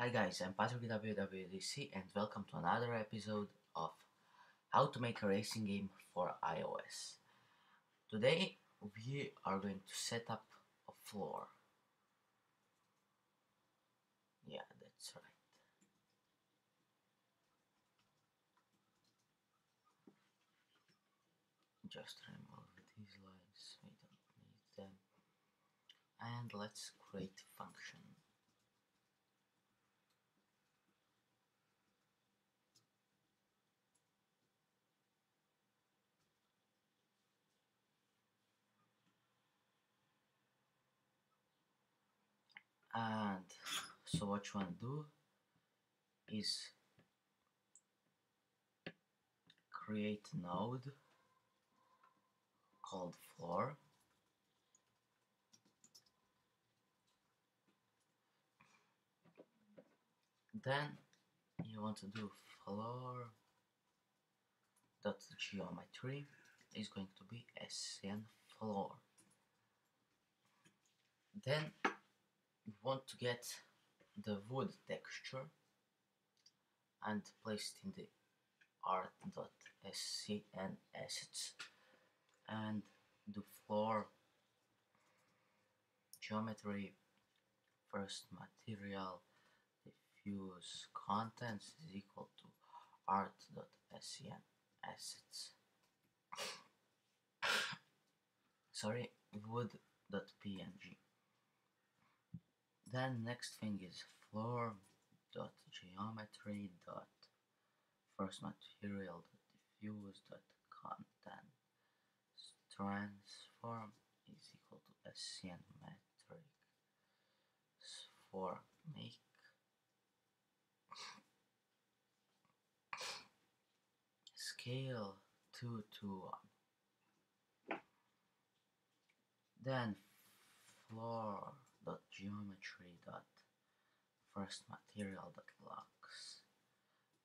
Hi guys, I'm Patrick with WWDC and welcome to another episode of How to Make a Racing Game for iOS. Today we are going to set up a floor. Yeah, that's right. Just remove these lines, we don't need them. And let's create a function. And so what you want to do is create a node called floor, then you want to do floor dot geometry is going to be SCN floor. Then you want to get the wood texture and place it in the art.scn assets and the floor geometry first material diffuse contents is equal to art.scn assets. Sorry, wood.png. Then next thing is floor dot geometry dot first material dot diffuse dot content transform is equal to SCNMatrix4 make. Scale 2 to 1. Then floor dot geometry dot first material dot lux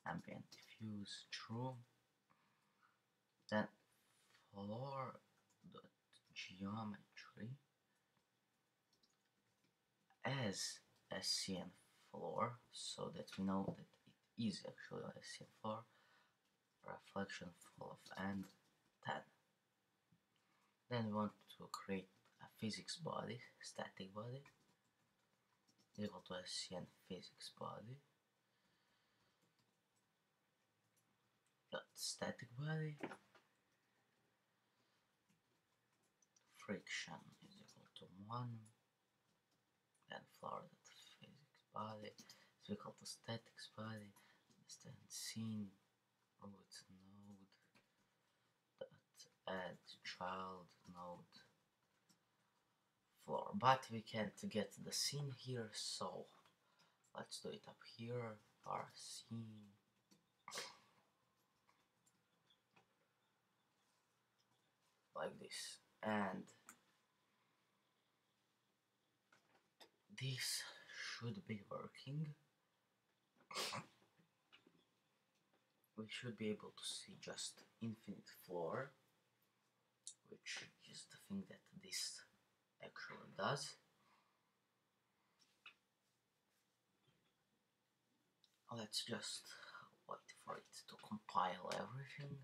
ambient diffuse true, then floor dot geometry as SCN floor so that we know that it is actually SCN floor reflection full of and 10. Then we want to create a physics body, static body, equal to SCNPhysicsBody. Dot static body friction is equal to 1, and floor dot physics body is equal to statics body. Stand scene root node dot add child node floor, but we can't get the scene here, so let's do it up here. Our scene like this, and this should be working. We should be able to see just infinite floor, which is the thing that this actually does. Let's just wait for it to compile everything.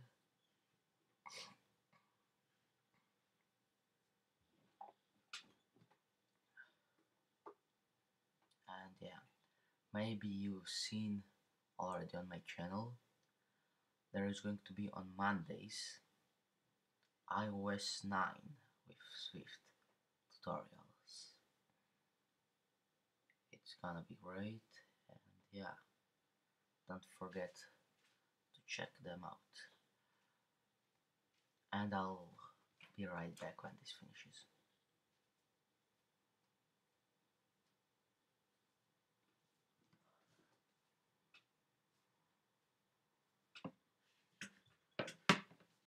And yeah, maybe you've seen already on my channel, there is going to be on Mondays iOS 9 with Swift tutorials. It's gonna be great, and yeah, don't forget to check them out, and I'll be right back when this finishes.